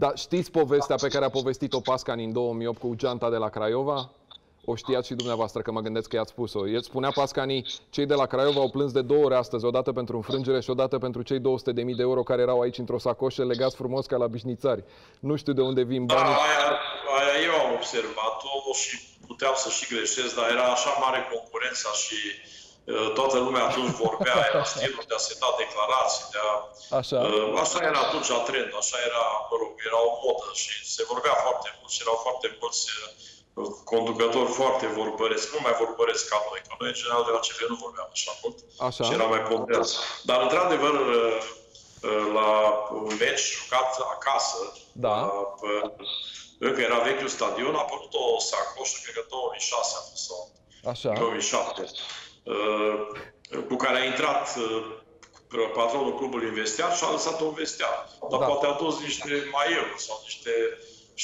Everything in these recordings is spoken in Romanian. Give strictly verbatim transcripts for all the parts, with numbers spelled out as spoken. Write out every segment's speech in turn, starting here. Dar știți povestea pe care a povestit-o Paszkany în două mii opt cu geanta de la Craiova? O știați și dumneavoastră, că mă gândesc că i-ați spus-o. El spunea Paszkany, cei de la Craiova au plâns de două ori astăzi, o dată pentru înfrângere și o dată pentru cei două sute de mii de euro care erau aici într-o sacoșă legați frumos ca la bișnițari. Nu știu de unde vin banii. Da, aia, aia eu am observat-o și puteam să și greșesc, dar era așa mare concurența și uh, toată lumea atunci vorbea, era stilul de a se da declarații, de a, așa. Uh, așa era atunci trend, așa era, mă rog, era o modă și se vorbea foarte mult și erau foarte mulți conducători foarte vorbăresc, nu mai vorbăresc ca noi, că noi în general de la C F R nu vorbeam așa mult așa. Și era mai ponderat. Dar într-adevăr, la un meci jucat acasă, da. La, încă era vechiul stadion, a apărut o sacoșă, cred că două mii șase a fost sau așa. două mii șapte, cu care a intrat patronul clubului în vestiar și a lăsat-o în vestiar. Dar da. Poate a dus niște maiuri sau niște...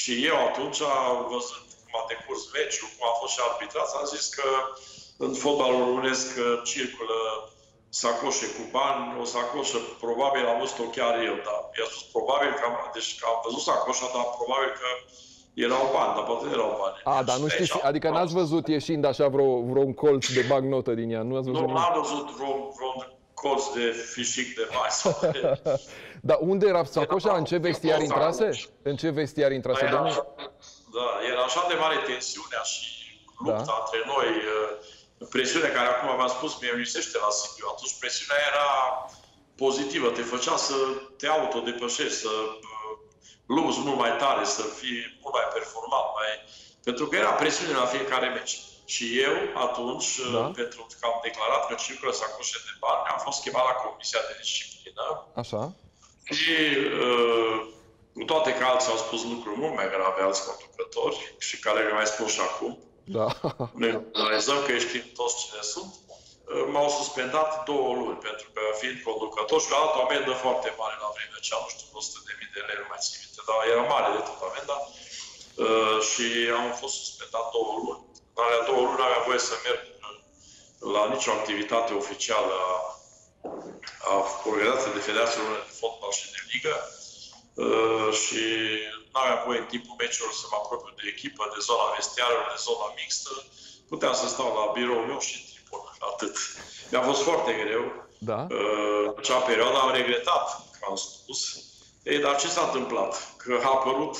Și eu atunci am văzut a decurs meciul, cum a fost și arbitrat, am zis că în fotbalul românesc circulă sacoșe cu bani, o sacoșă, probabil am văzut-o chiar eu, dar i-a spus probabil că am, deci, că am văzut sacoșa, dar probabil că erau bani, dar poate nu erau bani. A, dar nu știți, adică n-ați văzut ieșind așa vreo, vreo un colț de bagnotă din ea, nu ați văzut? Nu, n-am văzut vreo, vreo colț de fișic de bani. Dar unde era sacoșa? În ce vestiar intrase? În ce vestiar intrase, domnule? Da, era așa de mare tensiunea și lupta da. Între noi, presiunea care acum v-am spus, mie îmi lipsește la Sibiu. Atunci presiunea era pozitivă, te făcea să te autodepășești, să lupți mult mai tare, să fii mult mai performant. Mai... Pentru că era presiune la fiecare meci. Și eu atunci, da. Pentru că am declarat că circulă sacoșe de bani, am fost chemat la Comisia de Disciplină. Așa. Și... Uh, cu toate că alții au spus lucruri mult mai grave, alți conducători, și care le mai spun și acum. Da. Ne realizăm că știm toți cine sunt. M-au suspendat două luni, pentru că fiind conducător și la altă amendă foarte mare la vremea aceea, nu știu, o sută de mii de lei, nu mai țin minte, dar era mare de tot amenda. Și am fost suspendat două luni. În alea două luni aveam voie să merg la nicio activitate oficială a organizației de Federația de Fotbal și de Ligă. Uh, și nu aveam voie în timpul meciurilor să mă apropiu de echipă, de zona vestiară, de zona mixtă. Puteam să stau la biroul meu și tribună, atât. Mi-a fost foarte greu. Da. Uh, în acea perioadă am regretat, că am spus. Ei, dar ce s-a întâmplat? Că a apărut,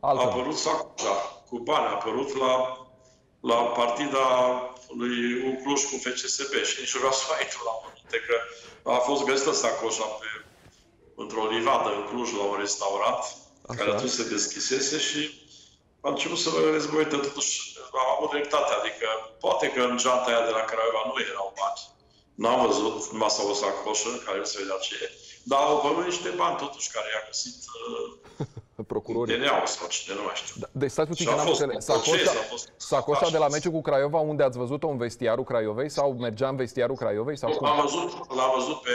a apărut sacoșa cu bani, a apărut la, la partida lui Cluj cu F C S B și nici vreau să mai intru la minte, că a fost găsită sacoșa pe într-o livadă în Cluj, la un restaurant, așa. Care atunci se deschisese și am început să mă gândesc, uite, totuși am avut dreptate, adică poate că în geanta aia de la Craiova nu erau bani. N-am văzut, numai s-a o sacoșă, care nu se vedea ce e, dar au văzut niște bani totuși, care i-a găsit uh, procurorii. Teneau sau cine, nu mai știu. Da, deci stați puțin că n-am înțeles. Sacoșa, sacoșa de la meciul cu Craiova, unde ați văzut-o? În vestiarul Craiovei? Sau mergea în vestiarul Craiovei? Sau cum? L-am văzut, l-am văzut pe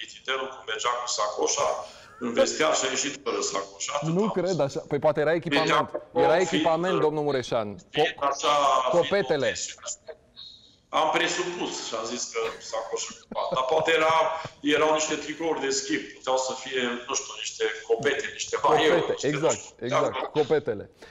Mititelul cum mergea cu sacoșa în vestiar și a ieșit fără sacoșa. Nu cred așa. Păi poate era echipament. Era echipament, domnul Mureșan. Copetele. Am presupus și am zis că sacoșa cu bani, dar poate era, erau niște tricouri de schimb, puteau să fie, nu știu, niște copete, niște bani. Exact, exact, copetele.